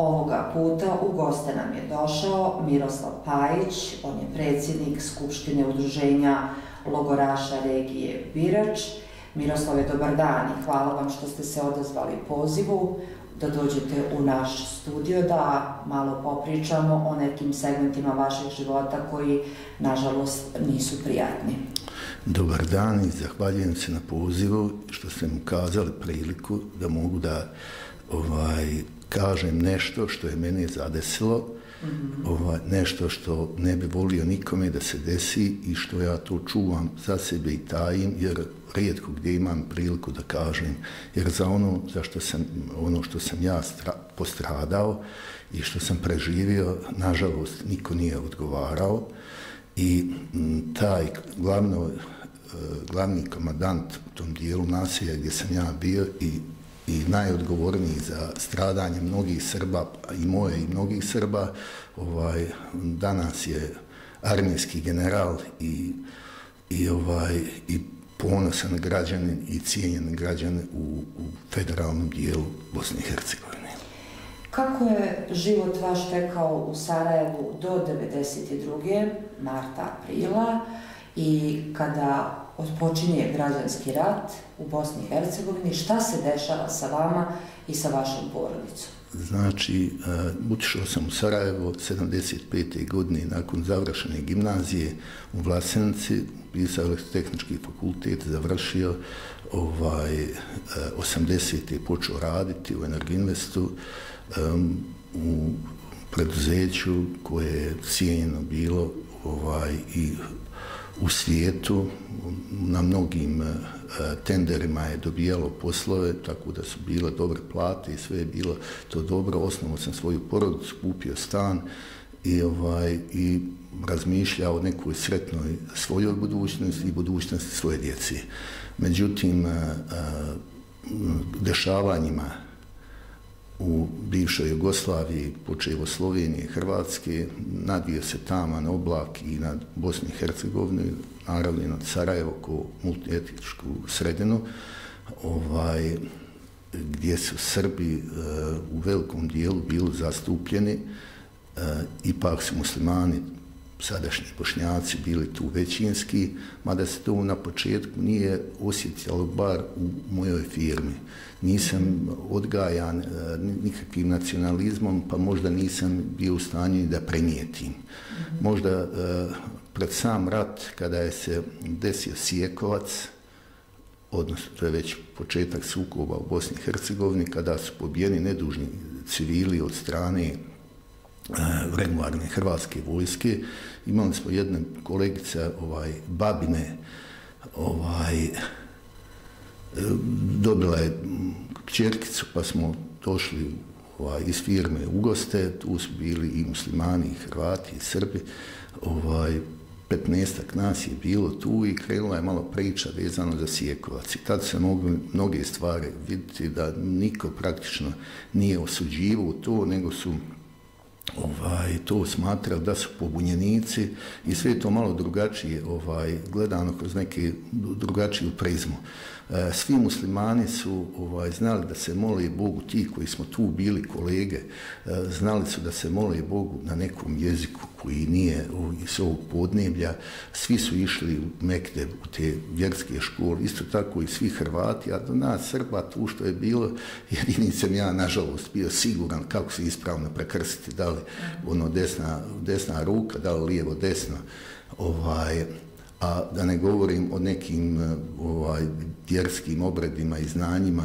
Ovoga puta u goste nam je došao Miroslav Pajić, on je predsjednik Skupštine udruženja Logoraša regije Birač. Miroslave, dobar dan i hvala vam što ste se odazvali pozivu da dođete u naš studio da malo popričamo o nekim segmentima vašeg života koji, nažalost, nisu prijatni. Dobar dan i zahvaljujem se na pozivu što ste mi ukazali priliku da mogu da kažem nešto što je mene zadesilo, nešto što ne bi volio nikome da se desi i što ja to čuvam za sebe i tajim, jer rijetko gdje imam priliku da kažem, jer za ono što sam ja postradao i što sam preživio, nažalost, niko nije odgovarao i taj glavni komandant u tom dijelu naselja gdje sam ja bio i najodgovorniji za stradanje mnogih Srba, i moje i mnogih Srba, danas je armijski general i ponosan građanin i cijenjen građanin u federalnom dijelu Bosne i Hercegovine. Kako je život vaš tekao u Sarajevu do 1992. marta-aprila i kada otpočinje građanski rat u Bosni i Hercegovini, šta se dešava sa vama i sa vašom porodicom? Znači, otišao sam u Sarajevo 75. godine nakon završene gimnazije u Vlasenici, upisao elektrotehnički fakultet, završio 80. počeo raditi u Energinvestu, u preduzeću koje je cijenjeno bilo i u svijetu, na mnogim tenderima je dobijalo poslove, tako da su bile dobre plate i sve je bilo to dobro. Osnovao sam svoju porodicu, kupio stan i razmišljao o nekoj sretnoj svojoj budućnosti i budućnosti svoje djece. Međutim, dešavanjima u bivšoj Jugoslaviji, počevo Slovenije i Hrvatske, nadvio se taman oblak i nad Bosnu i Hercegovinu, naravno i nad Sarajevo kao multietničku sredinu, gdje su Srbi u velikom dijelu bili zastupljeni, ipak su muslimani, sadašnji Bošnjaci, bili tu većinski, mada se to na početku nije osjetilo, bar u mojoj firmi. Nisam odgajan nikakvim nacionalizmom, pa možda nisam bio u stanju da primijetim. Možda pred sam rat, kada je se desio Sjekovac, odnosno to je već početak sukoba u Bosni i Hercegovini, kada su pobijeni nedužni civili od strane regularne hrvatske vojske. Imali smo jedne kolegice babine, dobila je kćerkicu, pa smo došli iz firme u goste, tu su bili i muslimani, i Hrvati, i Srbi, 15-ak nas je bilo tu i krenula je malo priča vezano za Sjekovac. I tad se mogli mnoge stvari vidjeti da niko praktično nije osuđivao to, nego su to smatrali da su pobunjenici i sve to malo drugačije gledano kroz neke drugačiju prizmu. Svi muslimani su znali da se mole Bogu, ti koji smo tu bili kolege, znali su da se mole Bogu na nekom jeziku koji nije iz ovog podneblja. Svi su išli u Mekdeb, u te vjerske škole, isto tako i svi Hrvati, a do nas Srba tu što je bilo, jedini sam ja nažalost bio siguran kako se ispravno prekrstiti, da li desna ruka, da li lijevo desno, a da ne govorim o nekim vjerskim obredima i znanjima,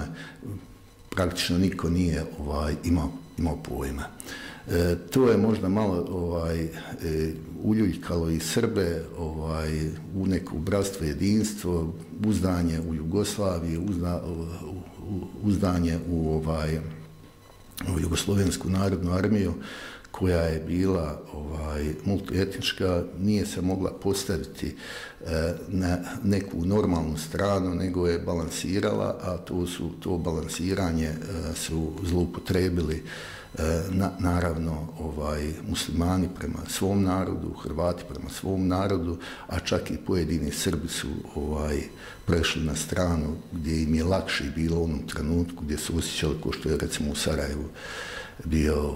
praktično niko nije imao pojma. To je možda malo uljuljkalo i Srbe u neko bratstvo, jedinstvo, uzdanje u Jugoslaviji, uzdanje u Jugoslovensku narodnu armiju, koja je bila multietnička, nije se mogla postaviti na neku normalnu stranu, nego je balansirala, a to balansiranje su zloupotrebili naravno muslimani prema svom narodu, Hrvati prema svom narodu, a čak i pojedini Srbi su prešli na stranu gdje im je lakše bilo u onom trenutku, gdje su osjećali, kao što je recimo u Sarajevu bio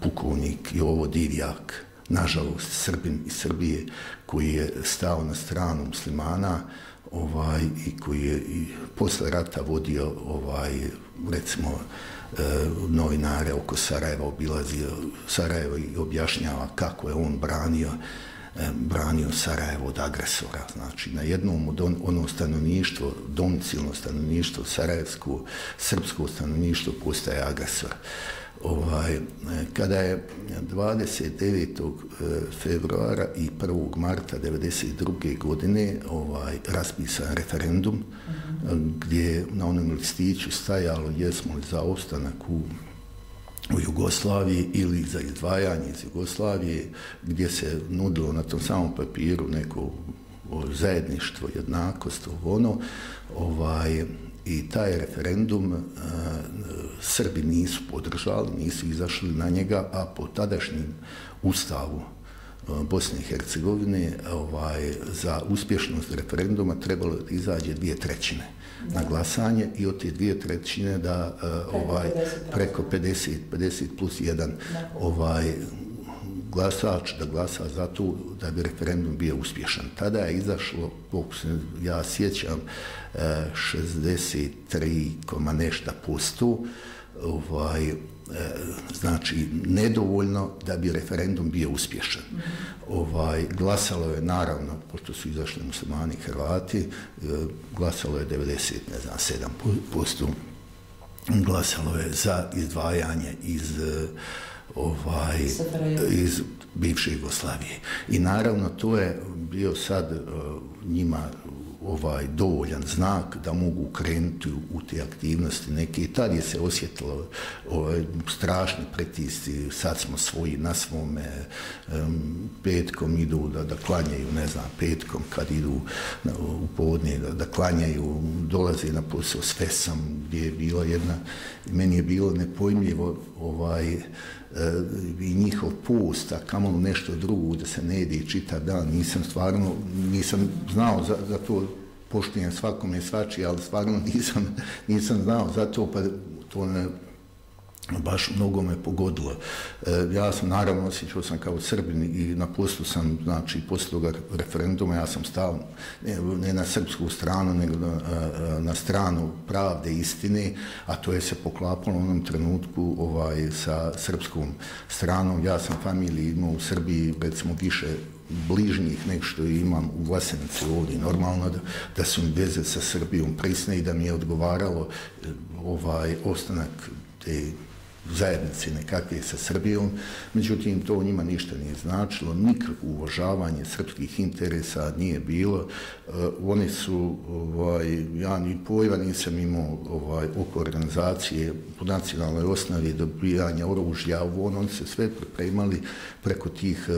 pukovnik Jovo Divjak, nažalost Srbin iz Srbije, koji je stao na stranu muslimana i koji je posle rata vodio, recimo, novinare oko Sarajeva, obilazio Sarajevo i objašnjava kako je on branio Sarajevo od agresora. Znači, na jednom od ono stanovništvo, domicilno stanovništvo, sarajevsko, srpsko stanovništvo postaje agresor. Kada je 29. februara i 1. marta 1992. godine raspisan referendum, gdje je na onom listiću stajalo jesmo li za ostanak u Jugoslaviji ili za izdvajanje iz Jugoslavije, gdje se nudilo na tom samom papiru neko zajedništvo, jednakost, i taj referendum Srbi nisu podržali, nisu izašli na njega, a po tadašnjem ustavu Bosne i Hercegovine za uspješnost referenduma trebalo da izađe 2/3 na glasanje i od te 2/3 da preko 50 plus 1 glasač da glasa za to da bi referendum bio uspješan. Tada je izašlo, koliko se ja sjećam, 63,nešto%, znači nedovoljno da bi referendum bio uspješan. Glasalo je, naravno, pošto su izašli muslimani i Hrvati, glasalo je 97%. Glasalo je za izdvajanje iz bivše Jugoslavije. I naravno to je bio sad njima dovoljan znak da mogu krenuti u te aktivnosti neke. I tad je se osjetilo strašni pritisci, sad smo svoji na svome, petkom idu da klanjaju, ne znam, petkom kad idu u podne da klanjaju, dolaze na posao s fesom gdje je bila jedna, meni je bilo nepojmljivo i njihov post, a kamo nešto drugo da se ne jedi čitav dan, nisam stvarno, nisam znao za to, poštujem svakom je svačiji, ali stvarno nisam znao za to, pa to ne, baš mnogo me pogodilo. Ja sam, naravno, osjećao sam kao Srbin i na poslu sam, znači, posle toga referenduma ja sam stao ne na srpsku stranu, nego na stranu pravde, istine, a to je se poklapalo u onom trenutku sa srpskom stranom. Ja sam familiju imao u Srbiji, recimo, više bližnjih nek što imam u Vlasenici ovdje. Normalno da su mi veze sa Srbijom prisne i da mi je odgovaralo ostanak te zajednice nekakve sa Srbijom, međutim to njima ništa nije značilo, nikakvo uvažavanje srpskih interesa nije bilo, oni su, ja ni pojma nisam imao oko organizacije po nacionalnoj osnovi dobijanja oružja, oni se sve pripremali preko tih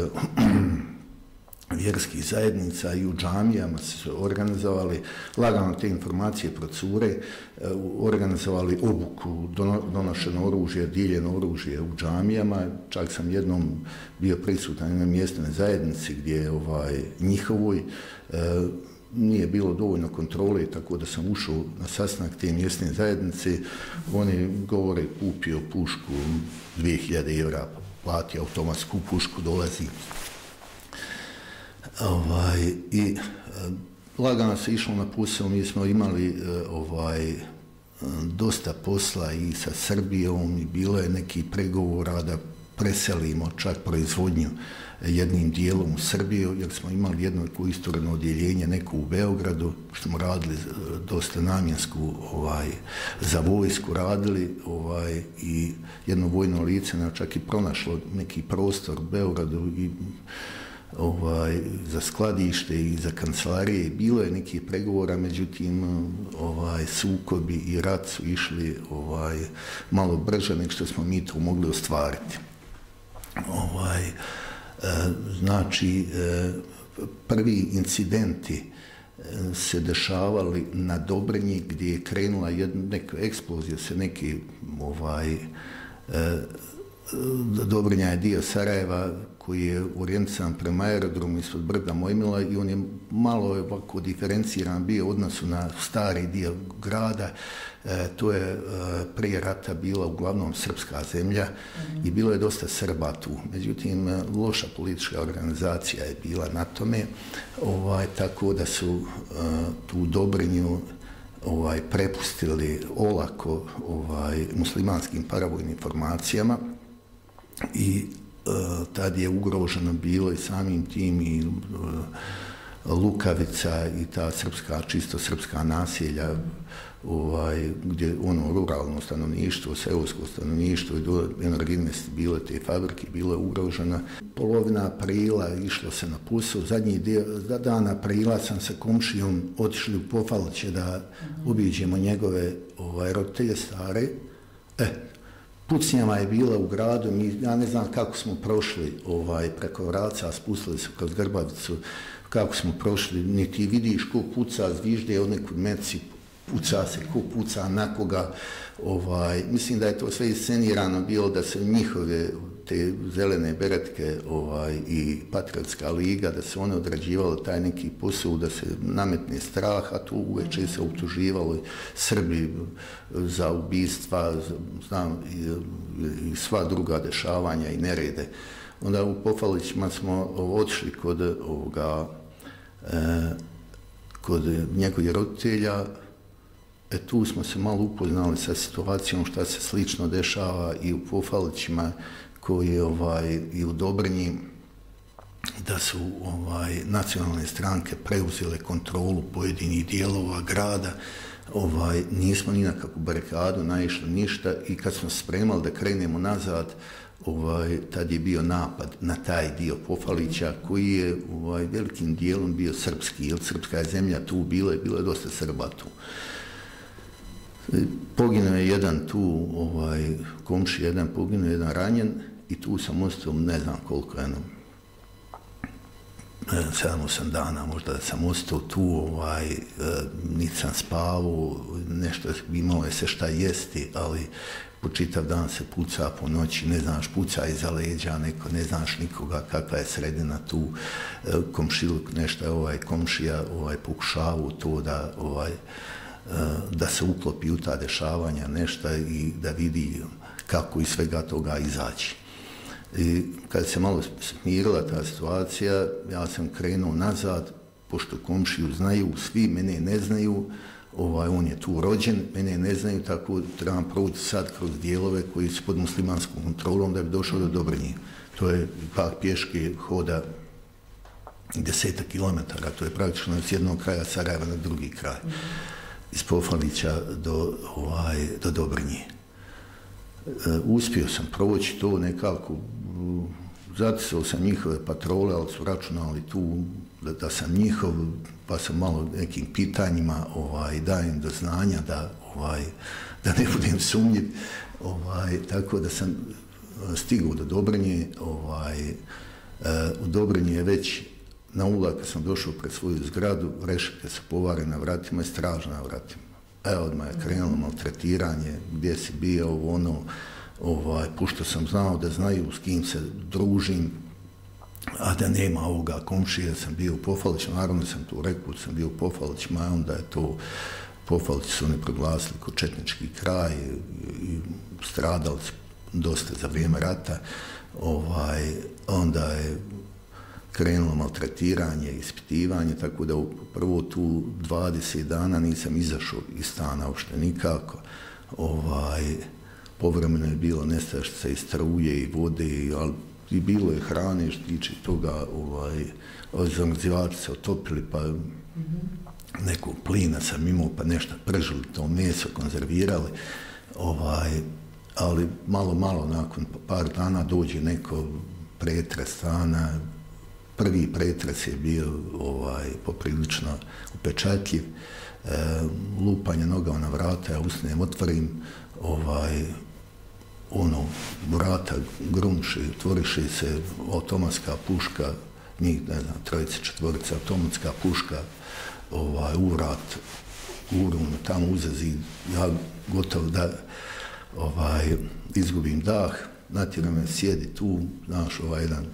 vjerskih zajednica i u džamijama se organizovali, lagano te informacije procure, organizovali obuku, donošeno oružje, dijeljeno oružje u džamijama. Čak sam jednom bio prisutan na mjesnoj zajednici gdje je njihovoj, nije bilo dovoljno kontrole, tako da sam ušao na sastanak te mjesne zajednice. Oni govore kupio pušku 2000 evra, platio automatsku pušku, dolazi. I lagano se išlo na posao, mi smo imali dosta posla i sa Srbijom i bilo je nekih pregovora da preselimo čak proizvodnju jednim dijelom u Srbiju, jer smo imali jedno istureno odjeljenje, neko u Beogradu, što smo radili dosta namjensku, za vojsku radili i jedno vojno lice nam čak i pronašlo neki prostor u Beogradu i za skladište i za kancelarije. Bilo je nekih pregovora, međutim sukobi i rat su išli malo brže nego što smo mi to mogli ostvariti. Znači, prvi incidenti se dešavali na Dobrinji gdje je krenula neka eksplozija, se neki Dobrinja je dio Sarajeva koji je orijentiran prema aerodromu ispod brda Mojmila i on je malo ovako diferenciran bio u odnosu na stari dio grada. To je prije rata bila uglavnom srpska zemlja i bilo je dosta Srba tu. Međutim, loša politička organizacija je bila na tome, tako da su tu Dobrinju prepustili olako muslimanskim paravojnim formacijama i tad je ugroženo bilo i samim tim i Lukavica i ta srpska, čisto srpska naselja gdje ono ruralno stanovništvo, seosko stanovništvo i do Energinvest bile te fabrike, bile ugrožena. Polovina aprila išlo se na posao, zadnji dan aprila sam sa komšijom otišli u Pofaliće da obiđemo njegove roditelje stare. Pucnjava je bila u gradu, ja ne znam kako smo prošli preko Vraca, spustili se kroz Grbavicu, kako smo prošli, niti vidiš ko puca, zvižde od neku meci, puca se, ko puca na koga. Mislim da je to sve iscenirano bilo da se njihove te zelene beretke i Patriotska liga, da se one odrađivale taj neki posao, da se nametne strah, a tu uveče se optuživali Srbi za ubistva i sva druga dešavanja i nerede. Onda u Pofalićima smo otišli kod njegovih roditelja. Tu smo se malo upoznali sa situacijom šta se slično dešava i u Pofalićima i u Dobrinji, da su nacionalne stranke preuzele kontrolu pojedinih dijelova grada. Nismo ni na kakvu barikadu naišli ništa i kad smo spremali da krenemo nazad, tad je bio napad na taj dio Pofalića koji je velikim dijelom bio srpski, jer srpska je zemlja tu bila i bilo je dosta Srba tu. Poginuo je jedan tu, komši jedan poginuo, jedan ranjen i tu sam ostao ne znam koliko, 7-8 dana možda da sam ostao tu, nisam spavao, nešto imalo je se šta jesti, ali po čitav dan se puca, po noći ne znaš, puca iza leđa neko, ne znaš nikoga, kakva je sredina tu, komšiluk nešto je komšija pokušavao to da da se uklopi u ta dešavanja nešto i da vidi kako iz svega toga izaći. Kad se malo smirila ta situacija, ja sam krenuo nazad, pošto komšiju znaju, svi mene ne znaju, on je tu rođen, mene ne znaju, tako trebam proći sad kroz dijelove koji su pod muslimanskom kontrolom da bi došao do Dobrinje. To je pak pješke hoda 10 kilometara, to je praktično s jednog kraja Sarajeva na drugi kraj, iz Pofalića do Dobrinje. Uspio sam proći to nekako, zatisao sam njihove patrole, ali su računali tu da sam njihov, pa sam malo nekim pitanjima dajem do znanja da ne budem sumnjiv, tako da sam stigao do Dobrinje. U Dobrinje je već na ula, kad sam došao pred svoju zgradu, rešetke su povarene na vratima i straža na vratima. Evo, odmah je krenulo maltretiranje, gdje si bio, pošto sam znao da znaju s kim se družim, a da nema ovoga komšije, sam bio u Pofalićima, naravno sam to rekao, sam bio u Pofalićima, a onda je to, Pofalići su oni proglasili kao četnički kraj i stradali su dosta za vrijeme rata, onda je krenulo maltretiranje, ispitivanje, tako da prvo tu 20 dana nisam izašao iz stana uopšte nikako. Povremeno je bilo nestašica i struje i vode, ali i bilo je hrane, što tiče toga, zamrzivači se otopili, pa nekog plina sam imao, pa nešto pržili, to meso konzervirali, ali malo nakon par dana dođe neko pretres stana. Prvi pretres je bio poprilično upečatljiv, lupanje nogama na vrata, ja usnem otvorim, ono, vrata grunši, otvoriše se automatska puška, njih, ne znam, 3-4, automatska puška, uvrat, urun, tamo uza zid, ja gotovo da izgubim dah, natjera me, sjedi tu, znaš, ovaj jedan,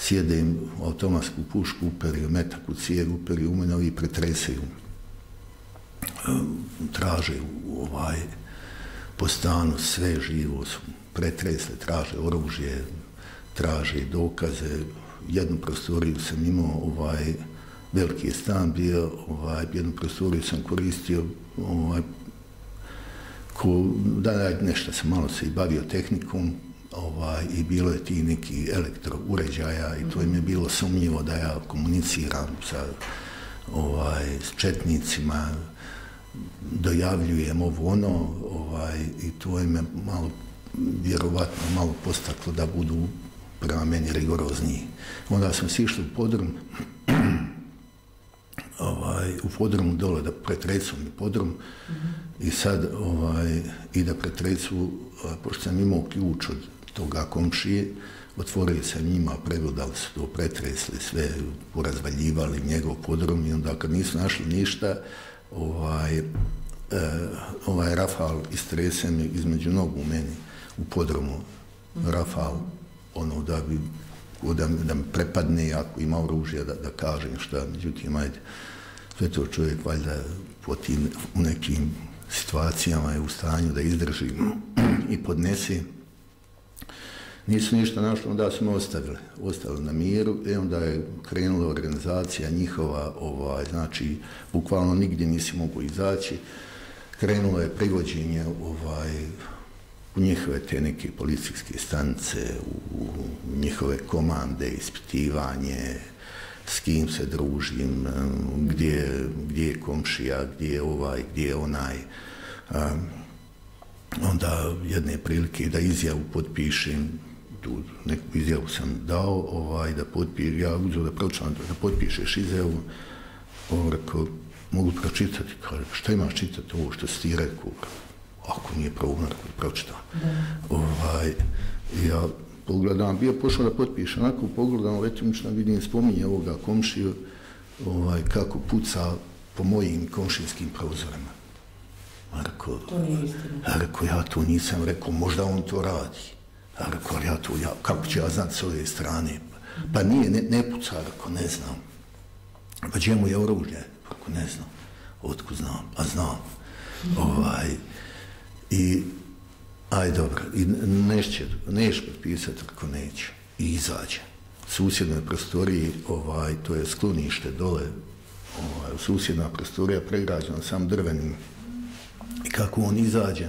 sjede im automatsku pušku, uperio metak u cijer, uperio u mene, ovi pretresaju, traže ovaj, po stanu sve živo su pretresle, traže oružje, traže dokaze. Jednu prostoriju sam imao, ovaj, veliki je stan bio, ovaj, jednu prostoriju sam koristio, ovaj, nešto sam malo se i bavio tehnikom, i bilo je ti neki elektrouređaja i to im je bilo sumnjivo da ja komuniciram sa četnicima, dojavljujem ovo ono i to im je malo, vjerovatno malo postaklo da budu prema meni rigorozniji. Onda smo si išli u podrum, u podrumu dole da pretrecu mi podrum i sad i da pretrecu, pošto sam imao ključ od toga komšije, otvorio sam njima, pregledali su to, pretresli sve, porazvaljivali njegov podrum i onda kad nisu našli ništa, ovaj rafal istrese mi između nogu meni u podrumu, rafal, ono da bi, da me prepadne, ako ima oružja, da kažem šta, međutim, ajde, sve to čovjek, valjda, u nekim situacijama je u stanju da izdrži i podnese. Nisu ništa našli, onda smo ostavili na miru, i onda je krenula organizacija njihova, znači, bukvalno nigdje nisi mogu izaći, krenulo je privođenje, u njihove te neke policijske stanice, u njihove komande, ispitivanje, s kim se družim, gdje je komšija, gdje je ovaj, gdje je onaj. Onda jedne prilike da izjavu potpišem, tu neku izjavu sam dao, da potpišem, ja uzeo da pročitati, da potpišeš izjavu, on rekao, mogu pročitati, kaže, šta imaš čitati ovo što si ti rekao? Ako nije pravno, ako je pročitam. Ja pogledam, bio pošao da potpišem, onako pogledam, letimično vidim, spominje ovoga komšiju, kako puca po mojim komšinskim prozorima. Rekao, ja to nisam rekao, možda on to radi. Rekao, ja to, kako ću ja znati s ove strane? Pa nije, ne puca, rekao, ne znam. Pa čemu je oružje? Rekao, ne znam. Otkud znam? A znam. I, aj dobro, neš potpisati, ako neće. I izađe. U susjednoj prostoriji, to je sklonište dole, susjedna prostorija pregrađena sam drvenim. I kako on izađe,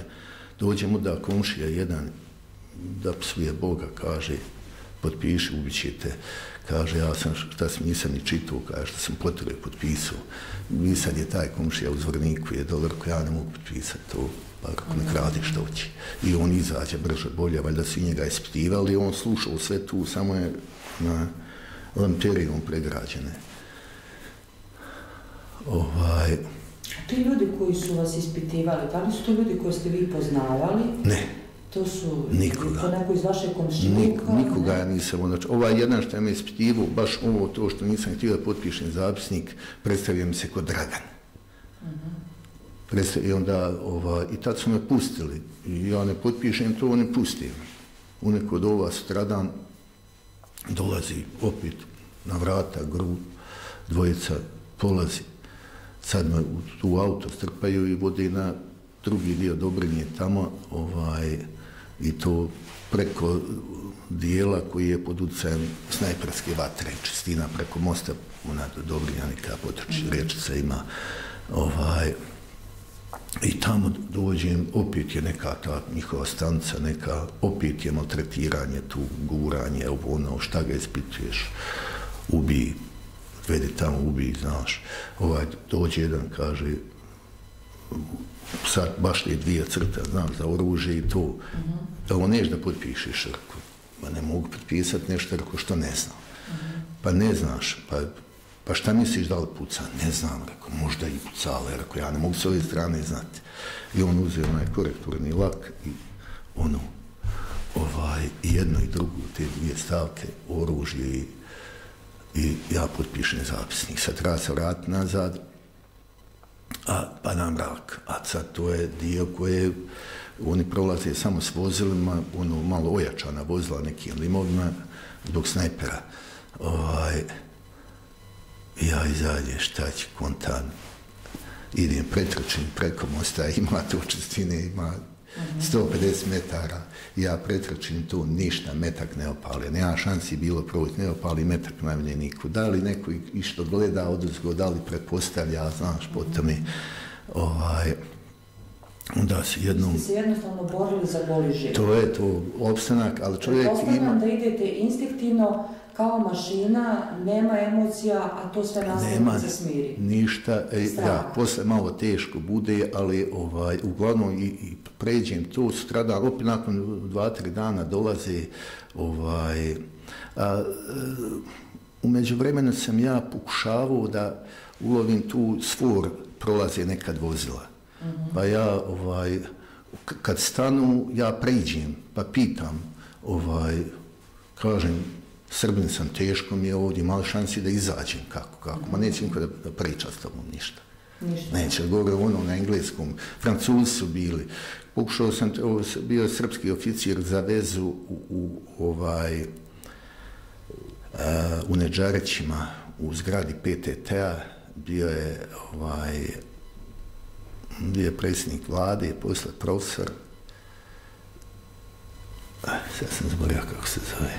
dođe mu da komšija jedan, da psuje Boga, kaže, potpiši, ubićete. Kaže, ja sam, šta sam, nisam ni čitao, kaže, šta sam potrebno potpisao. I sad je taj komšija u Zvorniku, je dole, rekao, ja ne mogu potpisati to, pa kako ne kradi što hoće. I on izađe brže, bolje, valjda su njega ispitivali, on slušao sve tu, samo je na lamterijom pregrađene. Ti ljudi koji su vas ispitivali, da li su to ljudi koji ste vi poznavali? Ne. To su neko iz vaše komšinika? Nikoga ja nisam. Ovaj jedan što je me ispitivo, baš ovo to što nisam htio da potpišem zapisnik, predstavio mi se kod Dragan. I tad su me pustili. Ja ne potpišem to, oni pustim. U neko od ova sutradan dolazi opet na vrata, grud, dvojica polazi. Sad me u auto strpaju i vode na drugi dio Dobrinje tamo i to preko dijela koji je pod utjecajem snajperske vatre, čistina preko mosta, Dobrinjanika potoči, Rečica ima. I tamo dođem, opet je neka ta njihova stanca, neka, opet je maltretiranje tu, guranje, ovo ono, šta ga ispituješ, ubij. Vedi tamo, ubij, znaš. Dođe jedan, kaže, sad baš te dvije crta, znaš, za oružje i to. Ovo neš da potpišeš, rekao. Pa ne mogu potpisati nešto, rekao, što ne znam. Pa ne znaš, pa šta misliš da li puca? Ne znam, rekao, možda i pucale, rekao, ja ne mogu s ove strane znati. I on uzeo onaj korekturni lak i ono, jedno i drugo, te dvije stavke, oružje i i ja potpišem zapisnik. Sad treba se vratiti nazad, a pada mrak. A sad to je dio koji je Oni prolaze samo s vozilima, ono malo ojačana vozila nekim limovima, dok snajpera. Ja izađe, šta će, kontan. Idem, pretrčim preko mosta, ima to čestine, ima 150 metara. Ja pretrčim tu, ništa, metak ne opali. Nema šansi bilo proći, ne opali metak na mene niku. Da li neko i što gleda oduzgo, da li pretpostavlja, znaš, potom je... Onda se jednom... Ste se jednostavno borili za bolji život. To je to, opstanak, ali čovjek ima... Ostavljam da idete instinktivno, kao mašina, nema emocija, a to sve nastavno se smiri. Nema ništa, da, posle malo teško bude, ali uglavnom i pređem to, stradam, opet nakon 2-3 dana dolaze, umeđu vremena sam ja pokušavao da ulovim tu sfor, prolaze nekad vozila. Pa ja, kad stanu, ja pređem, pa pitam, kažem, srbin sam, teško mi je ovdje, malo šansi da izađem, kako, ma neće niko da priča s tobom ništa. Neće, govore ono na engleskom, Francuzi su bili, pokušao sam, bio je srpski oficir za vezu u Neđarećima, u zgradi PTT-a, bio je, gdje je predsjednik vlade, posle profesor, sad sam zaboravio kako se zove,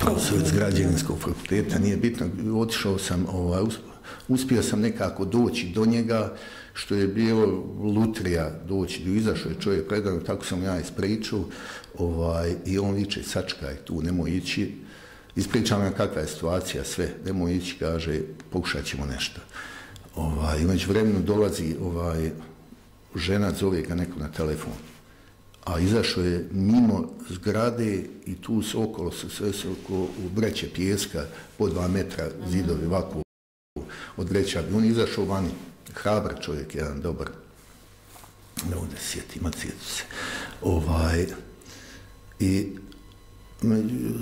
profesor iz građevinskog fakulteta, nije bitno, otišao sam, uspio sam nekako doći do njega, što je bilo lutrija doći, izašao je čovjek predano, tako sam ja ispričao, i on viče, sačkaj tu, nemoj ići, ispričao nam kakva je situacija, sve, nemoj ići, kaže, pokušat ćemo nešto. Među vremenu dolazi žena, zove ga neko na telefon, a izašao je mimo zgrade i tu se okolo, sve se oko Vreće Pijeska, po 2 metra zidovi ovako od vreća. On je izašao vani, hrabar čovjek, jedan dobar, ovdje sjeti, ima sjetu se.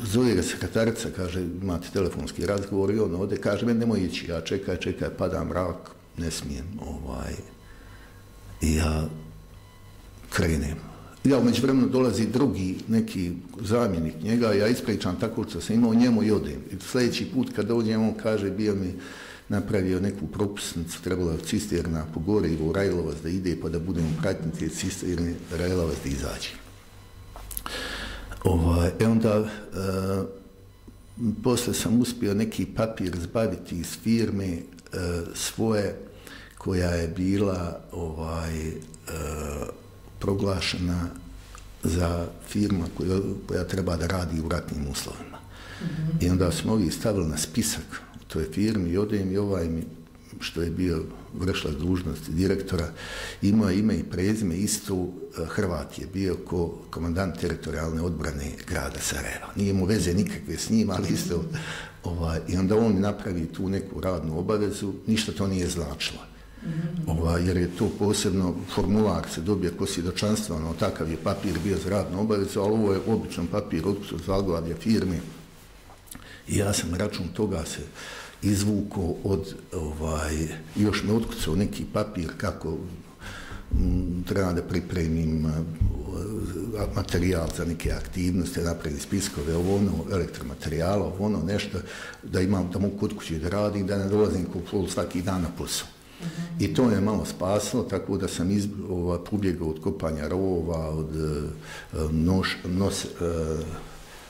Zove ga sekretarica, kaže, imate telefonski razgovor i on ovdje, kaže, meni nemoj ići, ja čekaj, pada mrak, ne smijem, i ja krenem. Ja umeđu vremenu dolazi drugi neki zamjenik njega, ja ispričam tako što sam imao njemu i odem. Sljedeći put kad dođem, on kaže, bio mi napravio neku propusnicu, trebalo je cisterna po gorivu, Rajlovac da ide, pa da budemo pratiti te cisterne, Rajlovac da izađe. Onda, posle sam uspio neki papir zbaviti iz firme svoje, koja je bila proglašena za firma koja treba da radi u ratnim uslovima. I onda smo ovi stavili na spisak u toj firmi i odem i ovaj mi, što je bio vršlac dužnosti direktora, imao je ime i prezime isto, Hrvat je bio ko komandant teritorijalne odbrane grada Sarajeva. Nije mu veze nikakve s njim, ali isto... I onda on napravi tu neku radnu obavezu, ništa to nije značilo. Jer je to posebno formular se dobio ko svjedočanstva, ono takav je papir bio za radnu obavezu, ali ovo je običan papir od zaglavlja firme. I ja sam račun toga se... izvukao od, još me otkucao neki papir kako treba da pripremim materijal za neke aktivnosti, napravili spiskove, ovo ono, elektromaterijala, ovo ono, nešto, da imam da mogu kod kuće da radim, da ne dolazim ko pol svaki dan na posao. I to je malo spasilo, tako da sam pobjegao od kopanja rova, od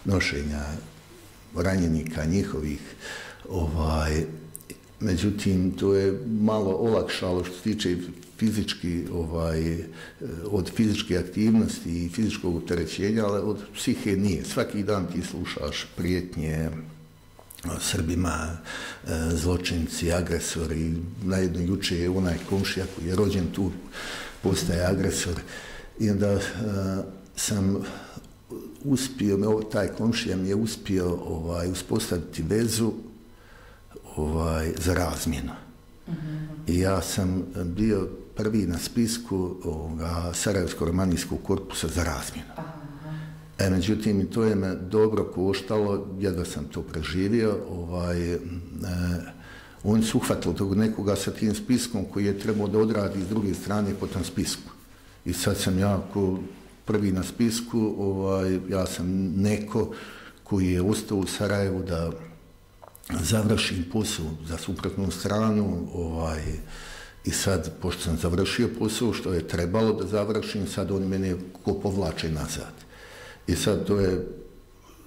nošenja ranjenika njihovih. Međutim, to je malo olakšalo što se tiče od fizičke aktivnosti i fizičkog opterećenja, ali od psihe nije. Svaki dan ti slušaš prijetnje Srbima, zločinci, agresori. Najedno juče je onaj komšija koji je rođen tu, postaje agresor. I onda sam uspio, taj komšija mi je uspio uspostaviti vezu za razmjenu. I ja sam bio prvi na spisku Sarajevo-Romanijskog korpusa za razmjenu. Međutim, to je me dobro koštalo, jedva sam to preživio. Oni su uhvatili tog nekoga sa tim spiskom koji je trebao da odradi s druge strane po tom spisku. I sad sam jako prvi na spisku, ja sam neko koji je ostao u Sarajevu da završim posao za suprotnu stranu, i sad, pošto sam završio posao, što je trebalo da završim, sad on mene ko povlače nazad. I sad to je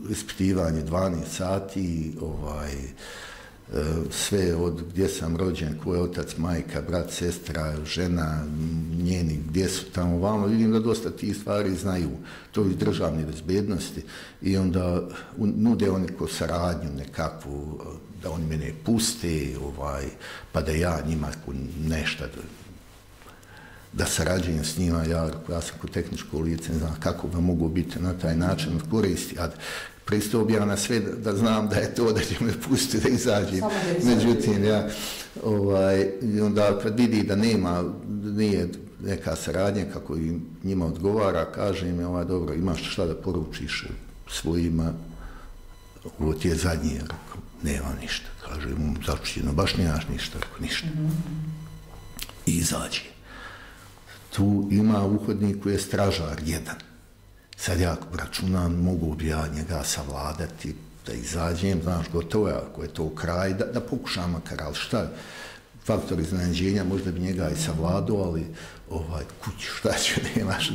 ispitivanje 12 sati, sve od gdje sam rođen, ko je otac, majka, brat, sestra, žena, njeni, gdje su tamo vamo. Vidim da dosta tih stvari znaju, to iz državne bezbednosti, i onda nude oni ko saradnju nekakvu, da oni mene puste, pa da ja njima nešto da sarađujem s njima. Ja sam ko tehničko lice, ne znam kako bi mogu biti na taj način od koristi. Pristo objavna sve da znam da je to, da će me pustiti da izađem. Međutim, onda kad vidi da nije neka saradnja kako njima odgovara, kaže im je dobro, imaš šta da poručiš svojima, ovo ti je zadnji, nema ništa. Kaže mu, začućeno, baš nemaš ništa, ništa. I izađe. Tu ima uhodnik koji je stražar jedan. Sad ja računam, mogu bi ja njega savladati, da izađem, znaš, gotovo je, ako je to kraj, da pokušam makar, ali šta je, faktor iznenađenja, možda bi njega i savladao, ali kuć, šta ću, nemaš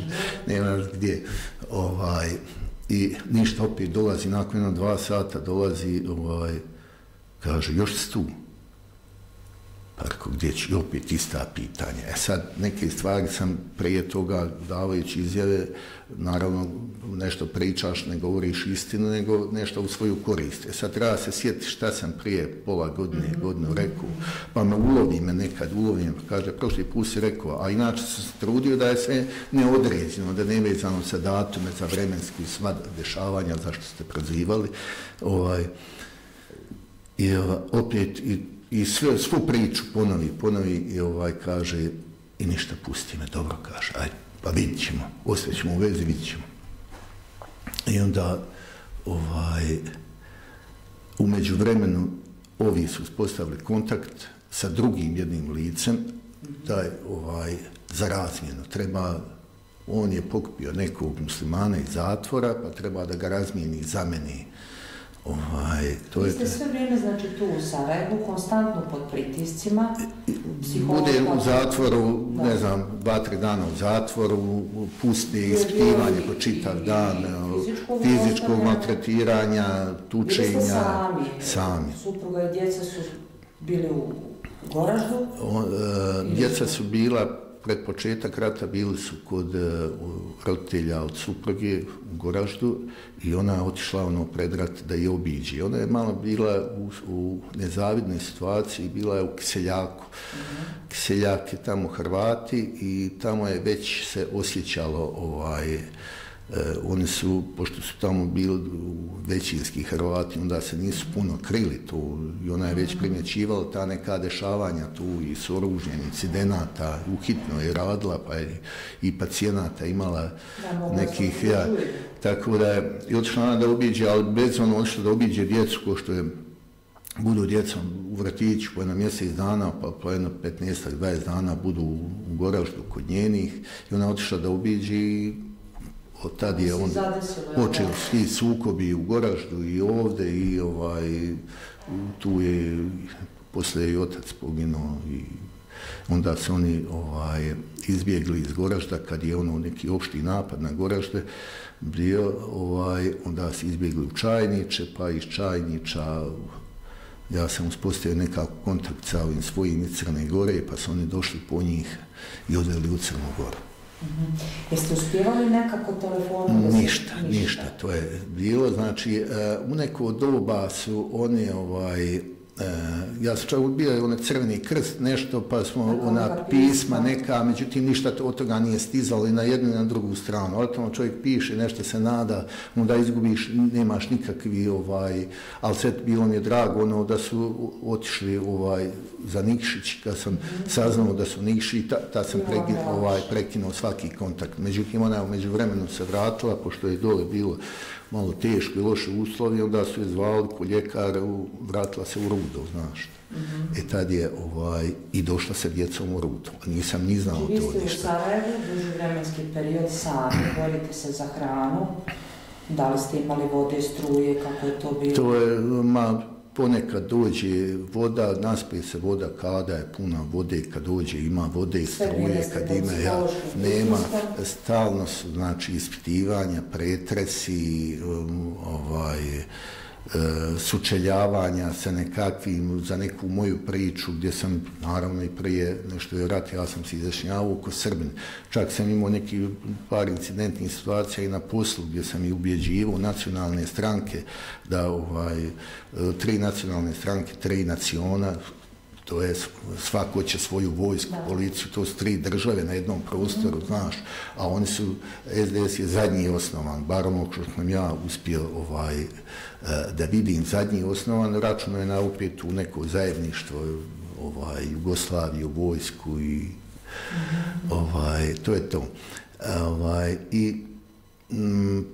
gdje. I ništa, opet dolazi, nakon jedno 2 sata dolazi, kaže, još si tu? Pa rekao, gdje ću, i opet ista pitanja. E sad, neke stvari sam prije toga, davajući izjave, naravno, nešto pričaš, ne govoriš istinu, nego nešto u svoju korist. E sad, treba se sjetiti šta sam prije pola godine, godinu rekao, pa me ulovim, pa kaže, prošli put si rekao, a inače sam se trudio da je sve neodređeno, da ne vezano sa datume, sa vremenski smad dešavanja, zašto ste prozivali. I opet, i svu priču ponovi i kaže, i ništa, pusti me, dobro, kaže, ajde, pa vidit ćemo, ostaćemo u vezi, vidit ćemo. I onda, u međuvremenu, ovi su uspostavili kontakt sa drugim jednim licem, da je za razmjenu, treba, on je pokupio nekog muslimana iz zatvora, pa treba da ga razmijeni za mene. Vi ste sve vrijeme, znači, tu u Sarajevu, konstantno pod pritiscima, psihologa... Bude u zatvoru, ne znam, 2-3 dana u zatvoru, pusti ispitivanje po čitav dan, fizičkog maltretiranja, tučenja... Bili ste sami? Sami. Supruga i djeca su bili u Goraždu? Djeca su bila, pred početak rata, bili su kod roditelja od supruge u Goraždu i ona je otišla pred rat da je obiđe. Ona je malo bila u nezavidnoj situaciji, bila je u Kiseljaku. Kiseljak je tamo Hrvati i tamo je već se osjećalo, oni su, pošto su tamo bili većinski Hrvati, onda se nisu puno krili to i ona je već primjećivala ta neka dešavanja tu i s oružjem, incidenata, uhitno je radila, pa je i pacijenata imala nekih, tako da je i otišla ona da obiđe, ali bez ono otišla da obiđe djecu, ko što je budu djecom u vratiću po jedno mjesec dana, pa po jedno 15-20 dana budu u Goraždu kod njenih i ona otišla da obiđe i od tada je on počeo svi sukobi u Goraždu i ovde i tu je poslije i otac poginuo i onda se oni izbjegli iz Goražda kad je neki opšti napad na Goražde bio, onda se izbjegli u Čajniče, pa iz Čajniča ja sam uspostavio nekakav kontakt sa ovim svojim iz Crne Gore pa su oni došli po njih i odveli u Crnu Goru. Jeste uspjevali nekako telefonom? Ništa, ništa. To je bilo. Znači, u neko doba su oni, ja sam čak bio onaj Crveni krst, nešto, pa smo ona pisma neka, međutim, ništa od toga nije stizalo i na jednu i na drugu stranu. Otom čovjek piše, nešto se nada, onda izgubiš, nemaš nikakvi, ali sve bilo mi je drago, da su otišli za Nikšić, kad sam saznao da su Nikši, tad sam prekinuo svaki kontakt. Međutim, ona je umeđu vremenu se vratila, pošto je dole bilo malo teško i loše uslovi, onda su je zvali po ljekaru, vratila se u Rumu. ludo, znaš. E tad je i došla se djecom u rutu. Nisam ni znao to ništa. Vi ste u Sarajevu, duži vremenski period sami, borite se za hranu. Da li ste imali vode, struje, kako je to bilo? To je, ponekad dođe voda, naspije se voda kada je puna vode, kad dođe ima vode i struje, kad ima, nema, stalno su, znači, ispitivanja, pretresi, sučeljavanja sa nekakvim, za neku moju priču gdje sam, naravno i prije nešto je rat, ja sam se izjašnjavao oko Srbin. Čak sam imao neki par incidentnih situacija i na poslu gdje sam i ubjeđivao nacionalne stranke, da tri nacionalne stranke, tri naciona, to je svako će svoju vojsku, policiju, to su tri države na jednom prostoru, znaš, a oni su, SDS je zadnji osnovan, bar ono što sam ja uspio da vidim, zadnji osnovan, računo je na opet u neko zajedništvo, Jugoslaviju, vojsku i to je to. I